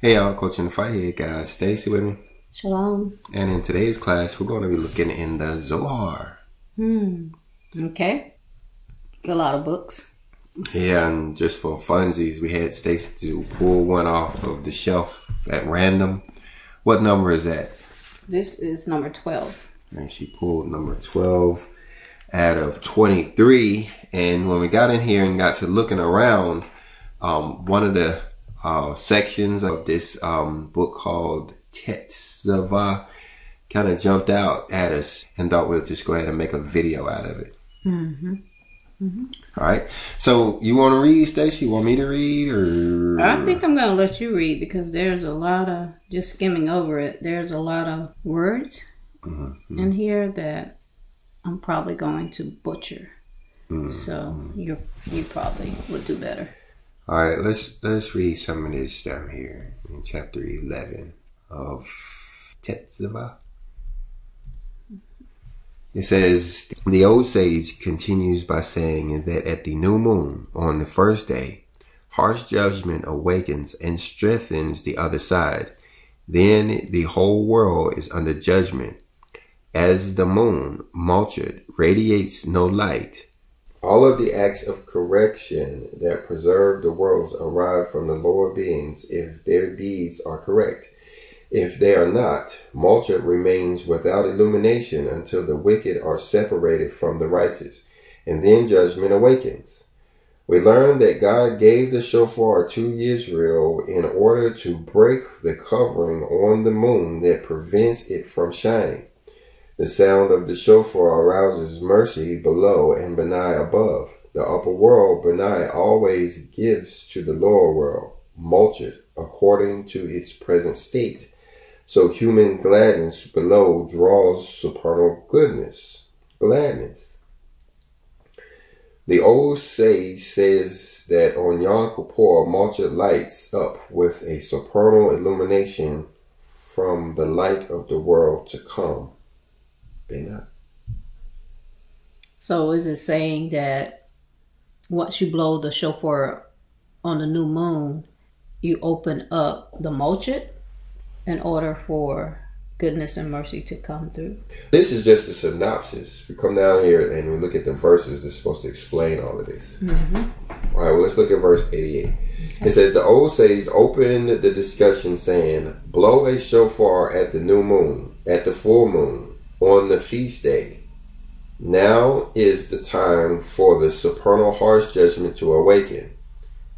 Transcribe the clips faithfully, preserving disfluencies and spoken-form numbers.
Hey y'all, Coach inthefight here, guys. Stacy with me. Shalom. And in today's class, we're going to be looking in the Zohar. Hmm. Okay. It's a lot of books. Yeah, and just for funsies, we had Stacy to pull one off of the shelf at random. What number is that? This is number twelve. And she pulled number twelve out of twenty-three. And when we got in here and got to looking around, um, one of the Uh, sections of this um, book called Tetzaveh kind of jumped out at us and thought we'll just go ahead and make a video out of it. Mm-hmm. Mm-hmm. All right. So you want to read, Stacy? You want me to read? Or I think I'm going to let you read because there's a lot of, just skimming over it, there's a lot of words mm-hmm. in here that I'm probably going to butcher. Mm-hmm. So you're, you probably would do better. All right, let's let's read some of this down here in chapter eleven of Tetzaveh. It says, the old sage continues by saying that at the new moon on the first day, harsh judgment awakens and strengthens the other side. Then the whole world is under judgment. As the moon, Malchut, radiates no light, all of the acts of correction that preserve the worlds arrive from the lower beings if their deeds are correct. If they are not, Malchut remains without illumination until the wicked are separated from the righteous, and then judgment awakens. We learn that God gave the shofar to Israel in order to break the covering on the moon that prevents it from shining. The sound of the shofar arouses mercy below and Binah above. The upper world, Binah, always gives to the lower world, Malchut, according to its present state. So human gladness below draws supernal goodness, gladness. The old sage says that on Yom Kippur, Malchut lights up with a supernal illumination from the light of the world to come. Binah. So is it saying that once you blow the shofar on the new moon, you open up the Malchut in order for goodness and mercy to come through? This is just a synopsis. We come down here and we look at the verses that's supposed to explain all of this. Mm-hmm. All right, well, let's look at verse eighty-eight. Okay. It says, the old sage opened the discussion saying, blow a shofar at the new moon, at the full moon, on the feast day. Now is the time for the supernal harsh judgment to awaken.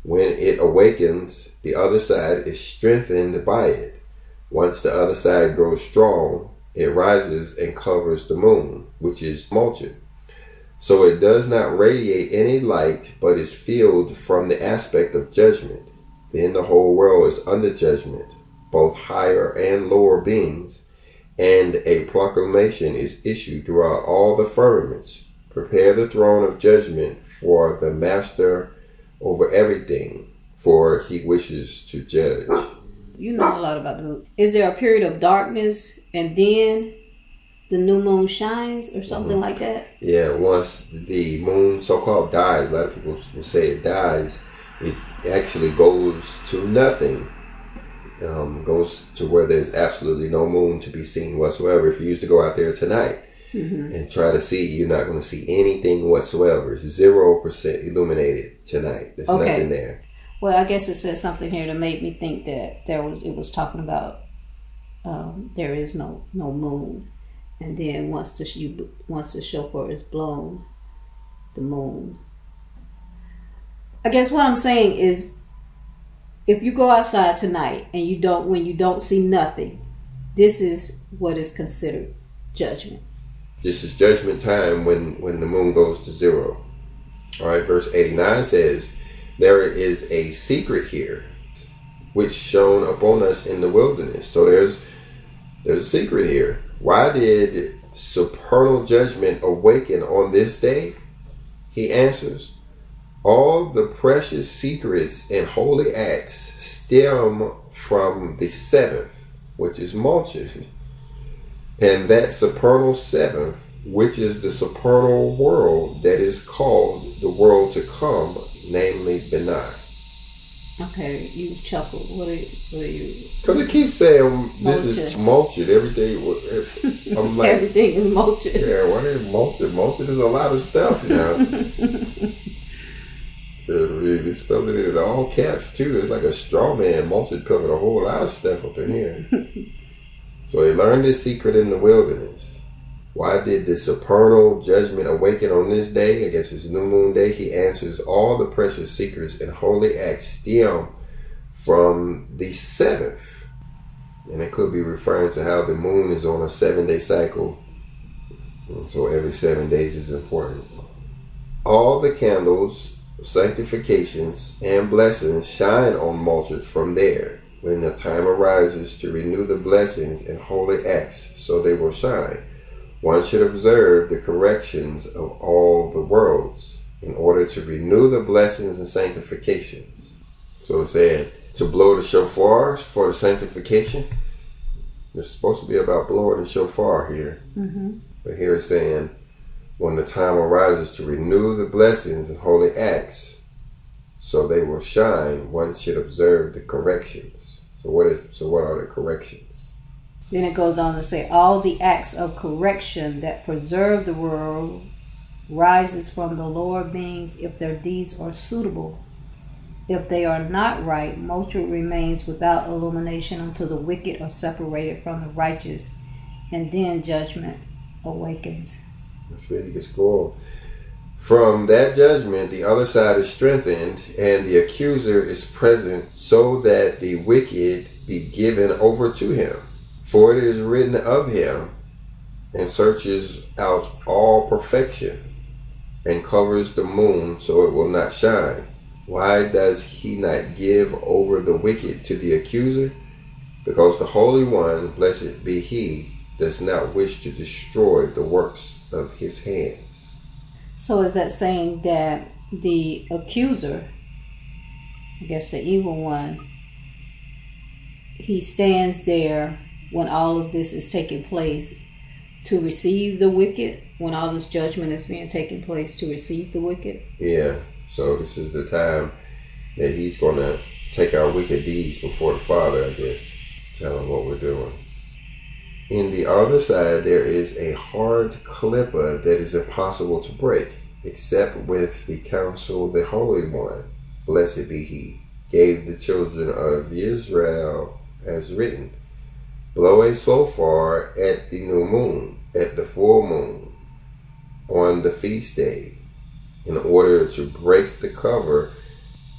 When it awakens, the other side is strengthened by it. Once the other side grows strong, it rises and covers the moon, which is Malchut. So it does not radiate any light, but is filled from the aspect of judgment. Then the whole world is under judgment, both higher and lower beings, and a proclamation is issued throughout all the firmaments. Prepare the throne of judgment for the master over everything, for he wishes to judge. You know a lot about the moon. Is there a period of darkness and then the new moon shines or something mm-hmm. like that? Yeah, once the moon so-called dies, a lot of people will say it dies, it actually goes to nothing. Um, goes to where there's absolutely no moon to be seen whatsoever. If you used to go out there tonight mm-hmm. and try to see, you're not going to see anything whatsoever. Zero percent illuminated tonight. There's okay. nothing there. Well, I guess it says something here that made me think that there was. It was talking about um, there is no no moon, and then once the you once the shofar is blown, the moon. I guess what I'm saying is, if you go outside tonight and you don't, when you don't see nothing, this is what is considered judgment. This is judgment time when, when the moon goes to zero. All right, verse eighty-nine says, there is a secret here which shone upon us in the wilderness. So there's, there's a secret here. Why did supernal judgment awaken on this day? He answers, all the precious secrets and holy acts stem from the seventh, which is Malchut, and that supernal seventh, which is the supernal world that is called the world to come, namely Binah. Okay, you chuckled. What are you? What are you? Because it keeps saying this is mulched. Everything, I'm like, everything is mulched. Yeah, what is mulched? Mulched is a lot of stuff now. They spelled it in all caps too. It's like a straw man. Mulched covered a whole lot of stuff up in here. So they learned this secret in the wilderness. Why did the supernal judgment awaken on this day? I guess it's new moon day. He answers all the precious secrets and holy acts stem from the seventh. And it could be referring to how the moon is on a seven day cycle. And so every seven days is important. All the candles, sanctifications, and blessings shine on Malchut from there. When the time arises to renew the blessings and holy acts, so they will shine. One should observe the corrections of all the worlds in order to renew the blessings and sanctifications. So it said to blow the shofars for the sanctification. It's supposed to be about blowing the shofar here. Mm-hmm. But here it's saying when the time arises to renew the blessings and holy acts, so they will shine, one should observe the corrections. So what is? So what are the corrections? Then it goes on to say, all the acts of correction that preserve the world rises from the lower beings if their deeds are suitable. If they are not right, Malchut remains without illumination until the wicked are separated from the righteous, and then judgment awakens. That's where you get scored. From that judgment, the other side is strengthened, and the accuser is present so that the wicked be given over to him. For it is written of him, and searches out all perfection, and covers the moon so it will not shine. Why does he not give over the wicked to the accuser? Because the Holy One, blessed be he, does not wish to destroy the works of his hands. So is that saying that the accuser, I guess the evil one, he stands there when all of this is taking place to receive the wicked, when all this judgment is being taken place to receive the wicked? Yeah, so this is the time that he's going to take our wicked deeds before the Father, I guess, tell him what we're doing. In the other side, there is a hard klipa that is impossible to break, except with the counsel of the Holy One, blessed be he, gave the children of Israel as written, blow a shofar at the new moon, at the full moon, on the feast day, in order to break the cover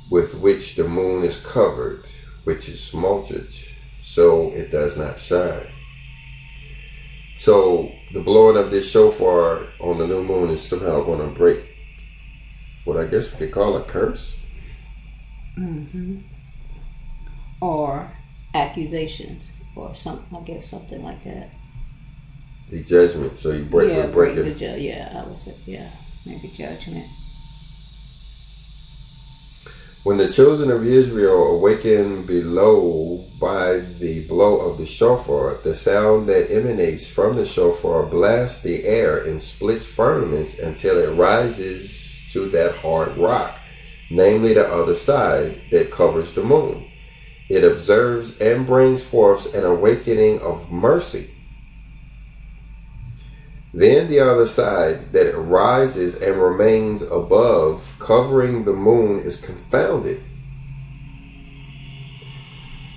with which the moon is covered, which is mulched, so it does not shine. So the blowing of this shofar on the new moon is somehow going to break what I guess we could call a curse. Mm-hmm. Or accusations. Or something, I guess, something like that. The judgment, so you break, yeah, break it. The yeah, I would say, yeah, maybe judgment. When the children of Israel awaken below by the blow of the shofar, the sound that emanates from the shofar blasts the air and splits firmaments until it rises to that hard rock, namely the other side that covers the moon. It observes and brings forth an awakening of mercy. Then the other side that rises and remains above, covering the moon, is confounded.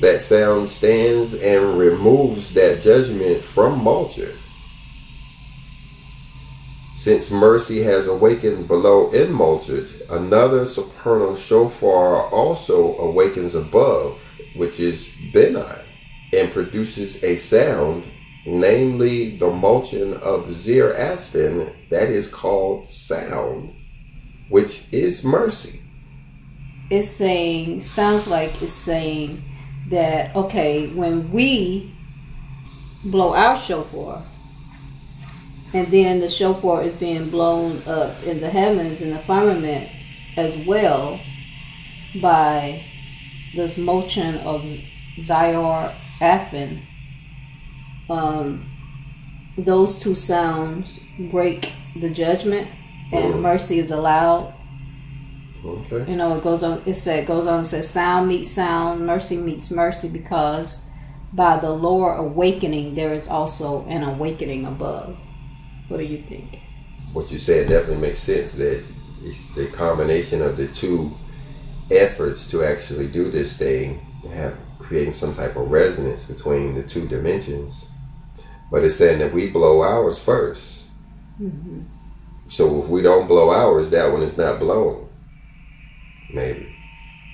That sound stands and removes that judgment from Malchut. Since mercy has awakened below in Malchut, another supernal shofar also awakens above, which is Binah, and produces a sound, namely the mulching of Zeir Anpin, that is called sound, which is mercy. It's saying, sounds like it's saying that, okay, when we blow our shofar, and then the shofar is being blown up in the heavens, in the firmament, as well, by this motion of Zeir Anpin, um, those two sounds break the judgment and mm. mercy is allowed Okay. You know, it goes on. It said goes on. And says sound meets sound, mercy meets mercy, because by the lower awakening there is also an awakening above. What do you think? What you said definitely makes sense. That it's the combination of the two efforts to actually do this thing, have creating some type of resonance between the two dimensions. But it's saying that we blow ours first. Mm-hmm. So if we don't blow ours, that one is not blown. Maybe.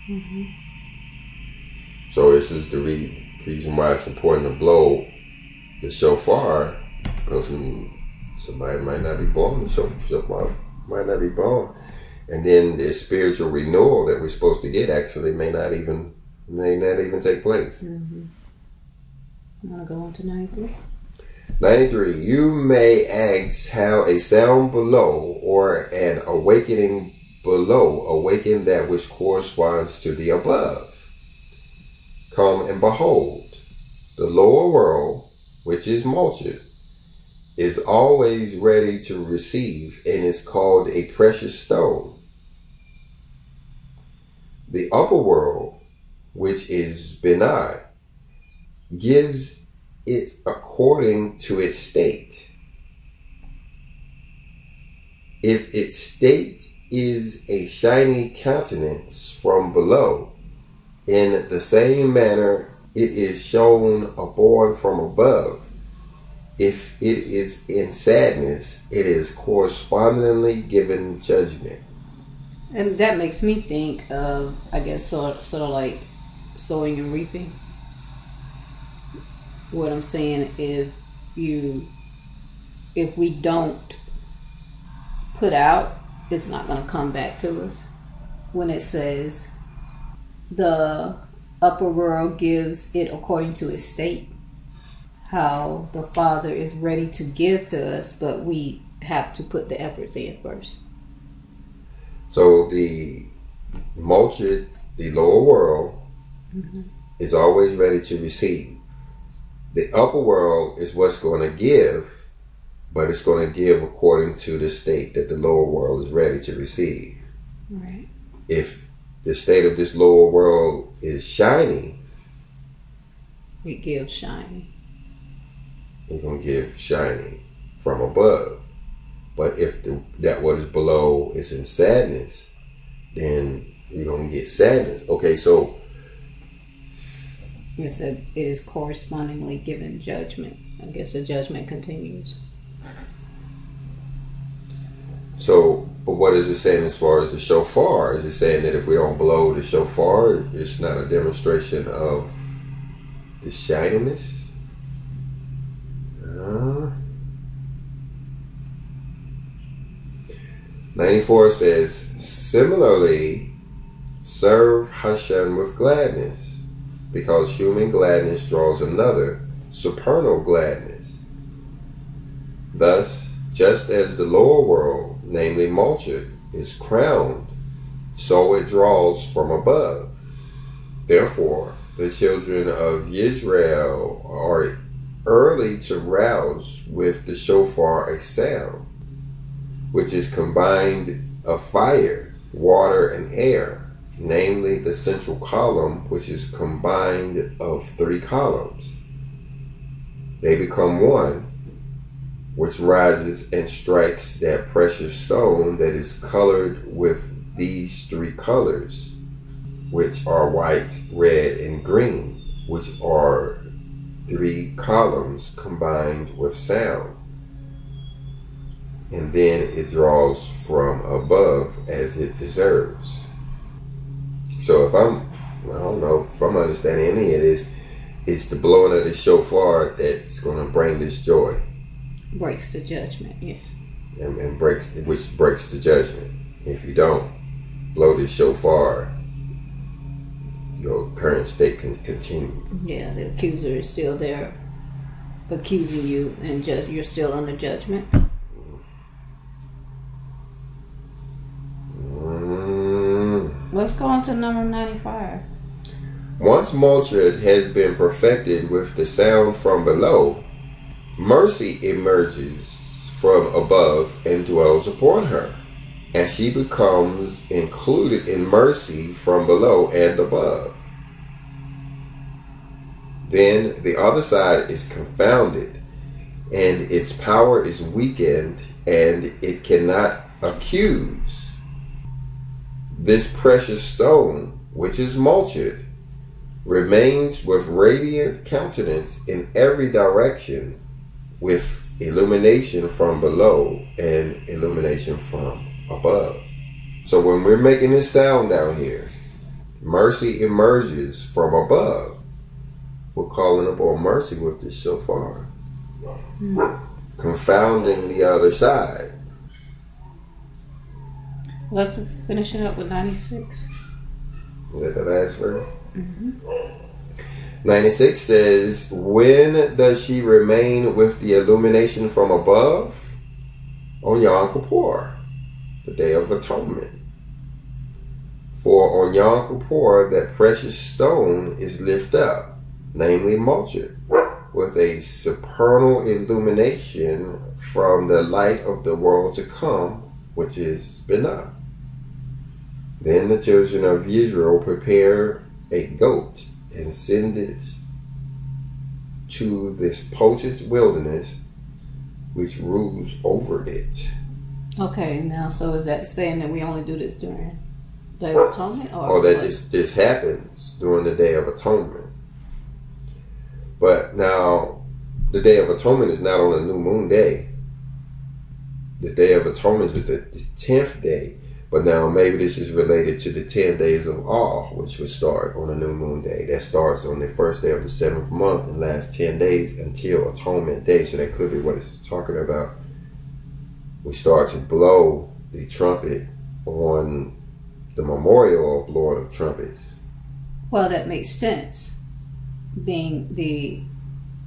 Mm-hmm. So this is the re reason why it's important to blow the shofar, because somebody might not be born, so somebody might not be born, and then the spiritual renewal that we're supposed to get actually may not even may not even take place. Mm-hmm. I'm gonna go on to ninety-three. ninety-three. You may ask how a sound below or an awakening below awaken that which corresponds to the above. Come and behold, the lower world, which is Malchut, is always ready to receive and is called a precious stone. The upper world, which is Binah, gives it according to its state. If its state is a shiny countenance from below, in the same manner it is shown upon from above. If it is in sadness, it is correspondingly given judgment. And that makes me think of, I guess, sort, sort of like sowing and reaping. What I'm saying, if you, if we don't put out, it's not going to come back to us. When it says the upper world gives it according to its state, how the Father is ready to give to us, but we have to put the efforts in first. So the Malchut, the lower world, mm-hmm. is always ready to receive. The upper world is what's going to give, but it's going to give according to the state that the lower world is ready to receive. Right. If the state of this lower world is shiny, it gives shiny. It's going to give shiny from above. But if the, that what is below is in sadness, then you're going to get sadness. Okay, so it said it is correspondingly given judgment. I guess the judgment continues. So, but what is it saying as far as the shofar? Is it saying that if we don't blow the shofar, it's not a demonstration of the shininess? Uh, ninety-four says, similarly, serve Hashem with gladness, because human gladness draws another, supernal gladness. Thus, just as the lower world, namely Malchut, is crowned, so it draws from above. Therefore, the children of Israel are early to rouse with the shofar a sound, which is combined of fire, water, and air, namely the central column, which is combined of three columns. They become one, which rises and strikes that precious stone that is colored with these three colors, which are white, red, and green, which are three columns combined with sound. And then it draws from above as it deserves. So if I'm, I don't know, if I'm understanding any of this, it's the blowing of the shofar that's going to bring this joy. Breaks the judgment, yeah. And, and breaks, which breaks the judgment. If you don't blow the shofar, your current state can continue. Yeah, the accuser is still there, accusing you, and ju you're still under judgment. Mm. Let's go on to number ninety-five. Once Malchut has been perfected with the sound from below, mercy emerges from above and dwells upon her. and she becomes included in mercy from below and above. Then the other side is confounded, and its power is weakened, and it cannot accuse. This precious stone, which is Malchut, remains with radiant countenance in every direction, with illumination from below and illumination from above. So when we're making this sound down here, mercy emerges from above. We're calling upon mercy with this shofar, mm. confounding the other side. Let's finish it up with ninety-six. Is that the last verse? Mm-hmm. ninety-six says, when does she remain with the illumination from above? On Yom Kippur, the Day of Atonement. For on Yom Kippur, that precious stone is lifted up, namely Malchut, with a supernal illumination from the light of the world to come, which is Binah. Then the children of Israel prepare a goat and send it to this potent wilderness which rules over it. Okay, now, so is that saying that we only do this during the Day of Atonement? Or oh, that this, this happens during the Day of Atonement. But now, the Day of Atonement is not on a new moon day. The Day of Atonement is the, the tenth day. But now maybe this is related to the ten days of awe, which would start on a new moon day. That starts on the first day of the seventh month and lasts ten days until Atonement Day. So that could be what it's talking about. We start to blow the trumpet on the memorial of Lord of Trumpets. Well, that makes sense. Being the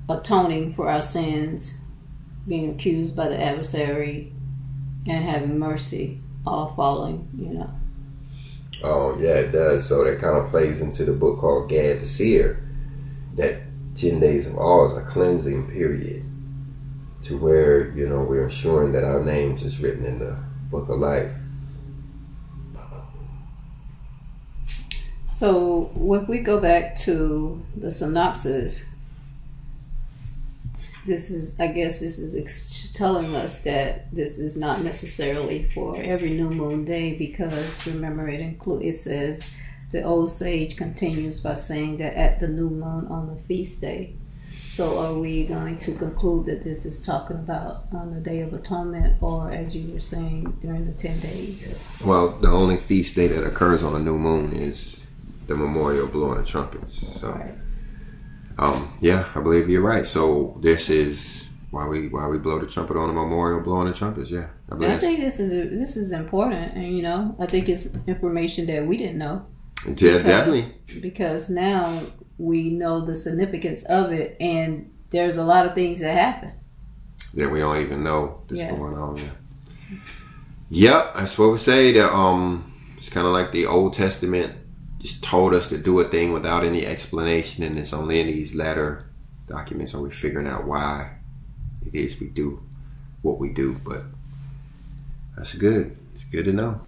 atoning for our sins, being accused by the adversary, and having mercy, all following, you know. Oh, yeah, it does. So that kind of plays into the book called Gad the Seer, that ten days of awe is a cleansing period, to where, you know, we're ensuring that our names is written in the book of life. So when we go back to the synopsis, this is, I guess this is ex telling us that this is not necessarily for every new moon day, because remember it include, it says, the old sage continues by saying that at the new moon on the feast day. So are we going to conclude that this is talking about on the Day of Atonement, or as you were saying, during the ten days? Well, the only feast day that occurs on a new moon is the memorial blowing the trumpets. So. Right. Um, yeah, I believe you're right. So this is why we why we blow the trumpet on the memorial, blowing the trumpets. Yeah, I, I think this is a, this is important, and you know, I think it's information that we didn't know. Yeah, because, definitely. Because now we know the significance of it, and there's a lot of things that happen that we don't even know that's yeah. going on. Yeah, yeah, that's what we say. That um, it's kind of like the Old Testament just told us to do a thing without any explanation, and it's only in these latter documents are we figuring out why it is we do what we do. But that's good. It's good to know.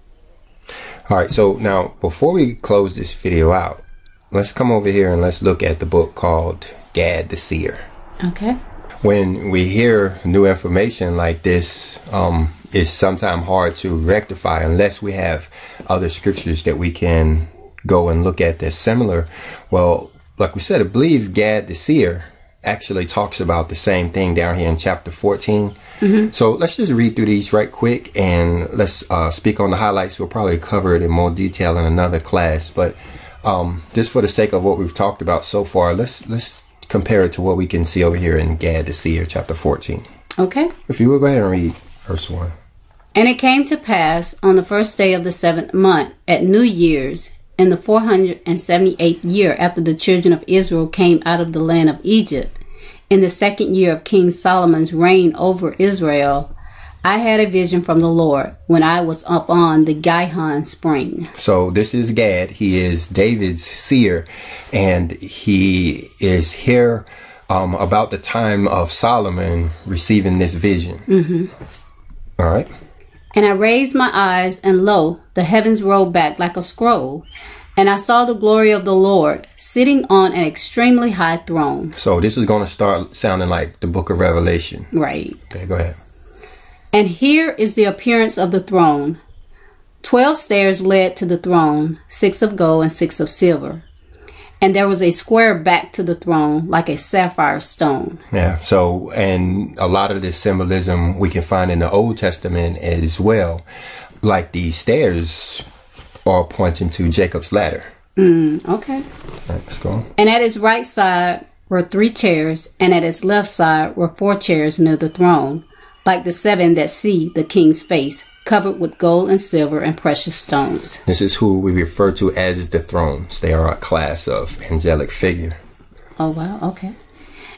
All right, so now before we close this video out, let's come over here and let's look at the book called Gad the Seer. Okay. When we hear new information like this, um, it's sometimes hard to rectify unless we have other scriptures that we can go and look at that's similar. Well, like we said, I believe Gad the Seer actually talks about the same thing down here in chapter fourteen. Mm-hmm. So let's just read through these right quick, and let's uh, speak on the highlights. We'll probably cover it in more detail in another class, but um, just for the sake of what we've talked about so far, let's let's compare it to what we can see over here in Gad the Seer, chapter fourteen. Okay. If you will, go ahead and read verse one. And it came to pass on the first day of the seventh month at New Year's, in the four hundred seventy-eighth year after the children of Israel came out of the land of Egypt, in the second year of King Solomon's reign over Israel, I had a vision from the Lord when I was up on the Gihon Spring. So this is Gad. He is David's seer, and he is here um, about the time of Solomon receiving this vision. Mm-hmm. All right. And I raised my eyes, and lo, the heavens rolled back like a scroll, and I saw the glory of the Lord sitting on an extremely high throne. So this is going to start sounding like the book of Revelation. Right. Okay, go ahead. And here is the appearance of the throne. Twelve stairs led to the throne, six of gold and six of silver. And there was a square back to the throne like a sapphire stone. Yeah. So, and a lot of this symbolism we can find in the Old Testament as well. Like these stairs are pointing to Jacob's ladder. Mm, okay. All right, let's go. And at its right side were three chairs, and at its left side were four chairs near the throne, like the seven that see the king's face, covered with gold and silver and precious stones. This is who we refer to as the thrones. They are a class of angelic figure. Oh, wow. Okay.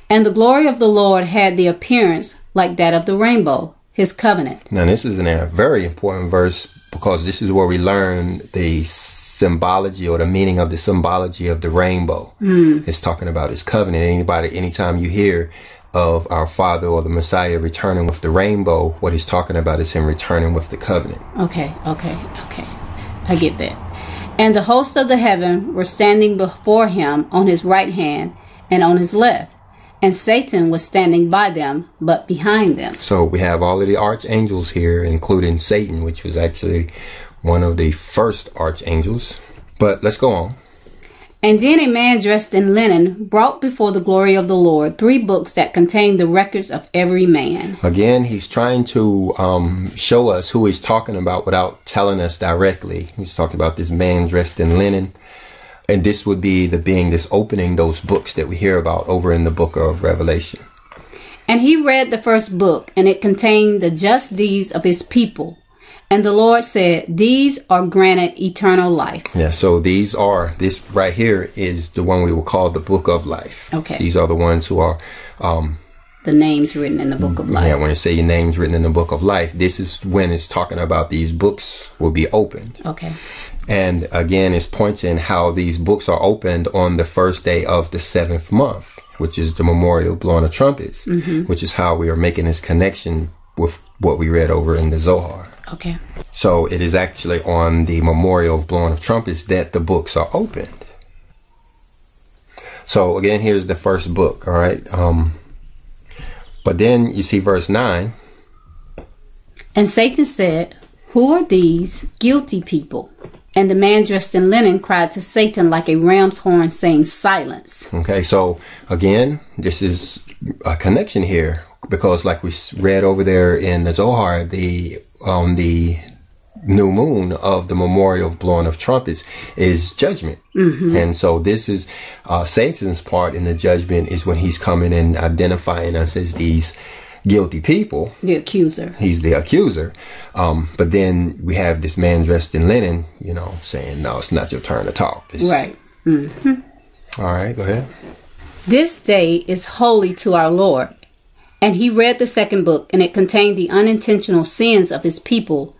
And the glory of the Lord had the appearance like that of the rainbow, his covenant. Now, this is a very important verse, because this is where we learn the symbology or the meaning of the symbology of the rainbow. Mm. It's talking about his covenant. Anybody, anytime you hear of our Father or the Messiah returning with the rainbow, what he's talking about is him returning with the covenant. Okay, okay, okay. I get that. And the hosts of the heaven were standing before him on his right hand and on his left. And Satan was standing by them, but behind them. So we have all of the archangels here, including Satan, which was actually one of the first archangels. But let's go on. And then a man dressed in linen brought before the glory of the Lord three books that contained the records of every man. Again, he's trying to um, show us who he's talking about without telling us directly. He's talking about this man dressed in linen. And this would be the being that's opening those books that we hear about over in the book of Revelation. And he read the first book, and it contained the just deeds of his people. And the Lord said, these are granted eternal life. Yeah, so these are, this right here is the one we will call the book of life. Okay. These are the ones who are... Um, the names written in the book of life. Yeah, when you say your name's written in the book of life, this is when it's talking about these books will be opened. Okay. And again, it's pointing how these books are opened on the first day of the seventh month, which is the memorial blowing of trumpets, mm-hmm. which is how we are making this connection with what we read over in the Zohar. Okay. So it is actually on the memorial of blowing of trumpets that the books are opened. So again, here's the first book. All right. Um, but then you see verse nine. And Satan said, who are these guilty people? And the man dressed in linen cried to Satan like a ram's horn, saying, silence. Okay. So again, this is a connection here, because like we read over there in the Zohar, the on the new moon of the memorial of blowing of trumpets is judgment. Mm-hmm. And so this is uh, Satan's part in the judgment is when he's coming and identifying us as these guilty people. The accuser. He's the accuser. Um, but then we have this man dressed in linen, you know, saying, no, it's not your turn to talk. It's right. Mm-hmm. All right, go ahead. This day is holy to our Lord. And he read the second book, and it contained the unintentional sins of his people.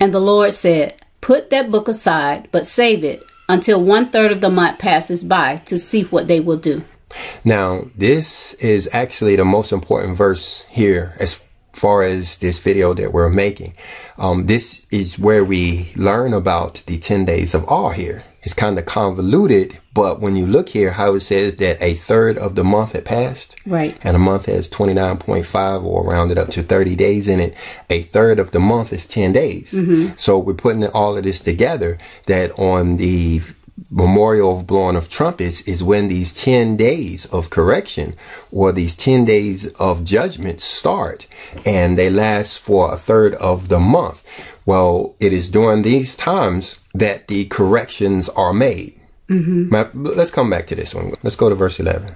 And the Lord said, put that book aside, but save it until one third of the month passes by to see what they will do. Now, this is actually the most important verse here as far as this video that we're making. Um, this is where we learn about the ten days of awe here. It's kind of convoluted, but when you look here, how it says that a third of the month had passed. Right. And a month has twenty-nine point five or rounded up to thirty days in it. A third of the month is ten days. Mm-hmm. So we're putting all of this together that on the memorial of blowing of trumpets is when these ten days of correction or these ten days of judgment start, and they last for a third of the month. Well, it is during these times that the corrections are made. Mm-hmm. Let's come back to this one. Let's go to verse eleven.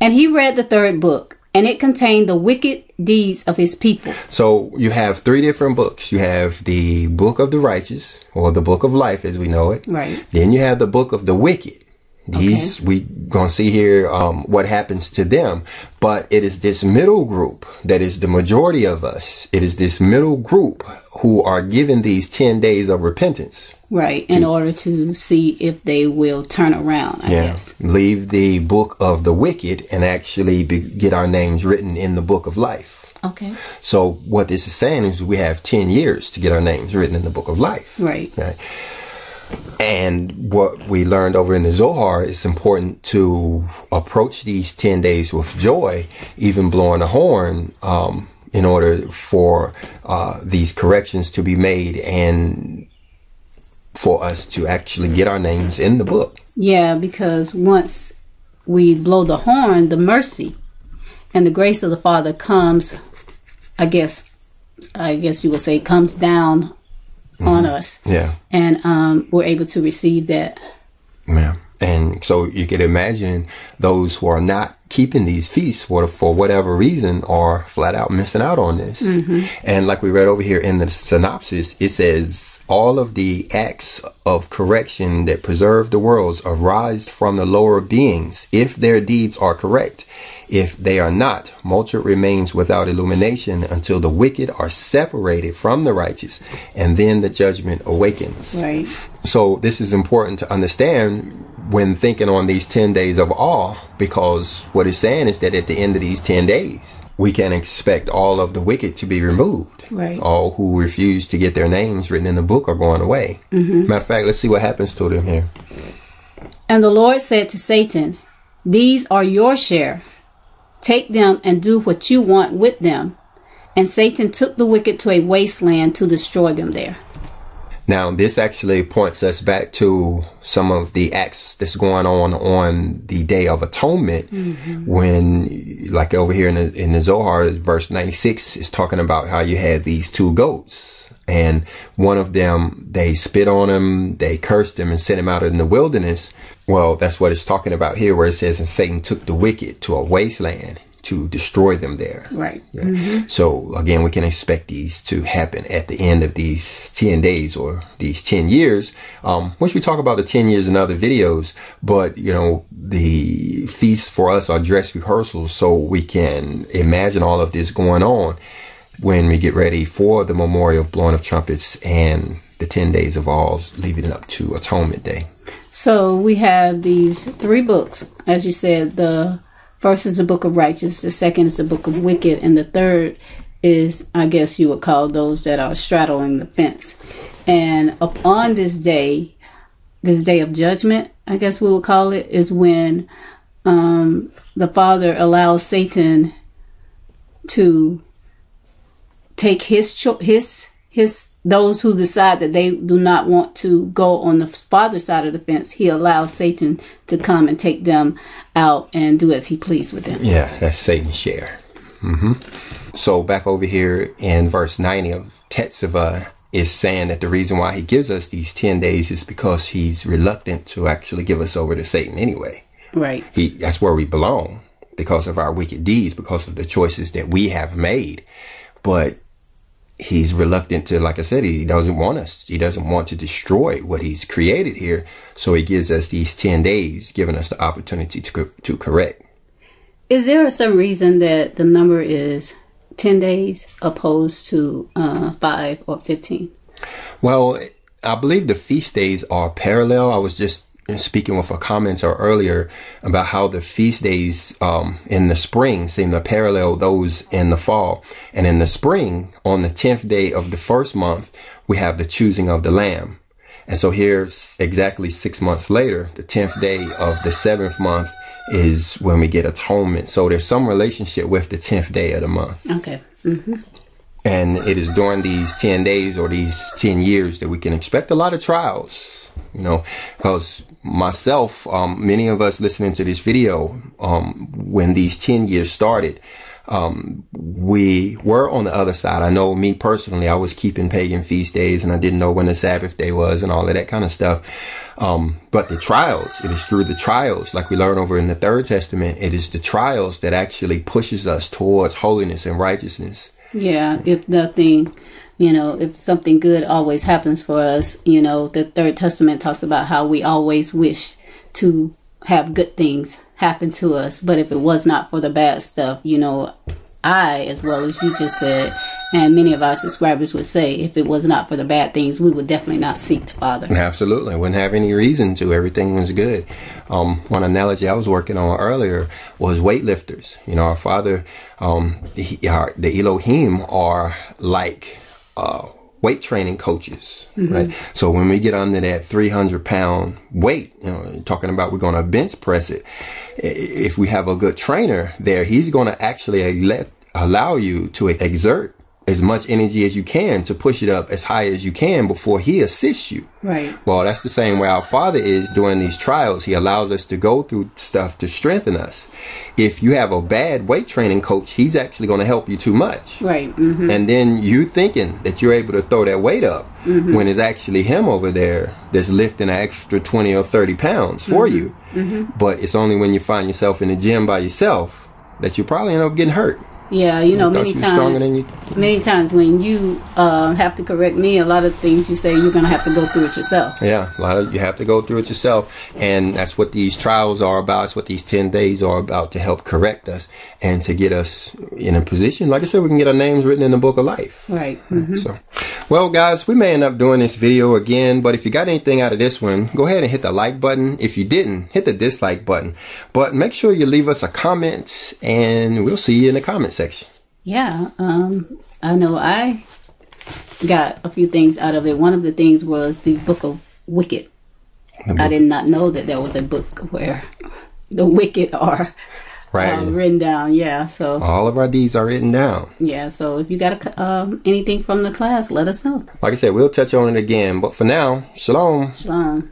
And he read the third book, and it contained the wicked deeds of his people. So you have three different books. You have the book of the righteous, or the book of life as we know it. Right. Then you have the book of the wicked. These, okay. we gonna see here um, what happens to them. But it is this middle group that is the majority of us. It is this middle group who are given these ten days of repentance. Right. To, in order to see if they will turn around, I yeah, guess. Leave the book of the wicked and actually be, get our names written in the book of life. Okay. So what this is saying is we have ten years to get our names written in the book of life. Right. Right. And what we learned over in the Zohar, it's important to approach these ten days with joy, even blowing a horn, um, in order for uh, these corrections to be made and for us to actually get our names in the book. Yeah, because once we blow the horn, the mercy and the grace of the Father comes, I guess, I guess you would say, comes down on us. Yeah. And um, we're able to receive that. Yeah. And so you could imagine those who are not keeping these feasts for, for whatever reason are flat out missing out on this. Mm-hmm. And like we read over here in the synopsis, it says, all of the acts of correction that preserve the worlds arise from the lower beings, if their deeds are correct. If they are not, Malchut remains without illumination until the wicked are separated from the righteous, and then the judgment awakens. Right. So this is important to understand when thinking on these ten days of awe, because what it's saying is that at the end of these ten days, we can expect all of the wicked to be removed. Right. All who refuse to get their names written in the book are going away. Mm-hmm. Matter of fact, let's see what happens to them here. And the Lord said to Satan, "These are your share. Take them and do what you want with them." And Satan took the wicked to a wasteland to destroy them there. Now, this actually points us back to some of the acts that's going on on the Day of Atonement. Mm-hmm. When, like over here in the, in the Zohar, verse ninety-six is talking about how you had these two goats. And one of them, they spit on him, they cursed him and sent him out in the wilderness. Well, that's what it's talking about here, where it says, and Satan took the wicked to a wasteland to destroy them there. Right. Yeah. Mm-hmm. So again, we can expect these to happen at the end of these ten days or these ten years, um, which we talk about the ten years in other videos, but you know, the feasts for us are dress rehearsals. So we can imagine all of this going on when we get ready for the memorial of blowing of trumpets and the ten days of all, leading up to Atonement Day. So we have these three books, as you said. The first is the book of righteous, the second is the book of wicked, and the third is, I guess you would call those that are straddling the fence. And upon this day, this day of judgment, I guess we would call it, is when um, the Father allows Satan to take his cho his his those who decide that they do not want to go on the Father's side of the fence. He allows Satan to come and take them out and do as he pleased with them. Yeah, that's Satan's share. Mm-hmm. So back over here in verse ninety of Tetzaveh is saying that the reason why he gives us these ten days is because he's reluctant to actually give us over to Satan anyway. Right. He, that's where we belong, because of our wicked deeds, because of the choices that we have made. But he's reluctant to, like I said, he doesn't want us. He doesn't want to destroy what he's created here. So he gives us these ten days, giving us the opportunity to, co to correct. Is there some reason that the number is ten days opposed to uh, five or fifteen? Well, I believe the feast days are parallel. I was just speaking with a commenter earlier about how the feast days um, in the spring seem to parallel those in the fall. And in the spring, on the tenth day of the first month, we have the choosing of the lamb. And so here, exactly six months later, the tenth day of the seventh month is when we get atonement. So there's some relationship with the tenth day of the month. Okay. Mm-hmm. And it is during these ten days or these ten years that we can expect a lot of trials. You know, because myself, um, many of us listening to this video, um, when these ten years started, um, we were on the other side. I know me personally, I was keeping pagan feast days and I didn't know when the Sabbath day was and all of that kind of stuff. Um, but the trials, it is through the trials, like we learn over in the Third Testament, it is the trials that actually pushes us towards holiness and righteousness. Yeah, if nothing, you know, if something good always happens for us, you know, the Third Testament talks about how we always wish to have good things happen to us. But if it was not for the bad stuff, you know, I, as well as you just said, And many of our subscribers would say, if it was not for the bad things, we would definitely not seek the Father. Absolutely. I wouldn't have any reason to. Everything was good. Um, one analogy I was working on earlier was weightlifters. You know, our Father, um, he, our, the Elohim are like uh, weight training coaches, mm-hmm. right? So when we get under that three hundred pound weight, you know, talking about we're going to bench press it, if we have a good trainer there, he's going to actually let, allow you to exert as much energy as you can to push it up as high as you can before he assists you. Right. Well, that's the same way our Father is during these trials. He allows us to go through stuff to strengthen us. If you have a bad weight training coach, he's actually going to help you too much. Right. Mm-hmm. And then you thinking that you're able to throw that weight up mm-hmm. when it's actually him over there that's lifting an extra twenty or thirty pounds for mm-hmm. you. Mm-hmm. But it's only when you find yourself in the gym by yourself that you probably end up getting hurt. Yeah, you know, many times, many times when you uh, have to correct me, a lot of things you say, you're going to have to go through it yourself. Yeah, a lot of you have to go through it yourself. And that's what these trials are about. It's what these ten days are about, to help correct us and to get us in a position. Like I said, we can get our names written in the book of life. Right. Mm-hmm. So, well, guys, we may end up doing this video again. But if you got anything out of this one, go ahead and hit the like button. If you didn't, hit the dislike button. But make sure you leave us a comment, and we'll see you in the comments section. Yeah, um, I know I got a few things out of it. One of the things was the Book of Wicked. Book. I did not know that there was a book where the wicked are right. uh, written down. Yeah, so all of our deeds are written down. Yeah, so if you got a, um, anything from the class, let us know. Like I said, we'll touch on it again. But for now, shalom. Shalom.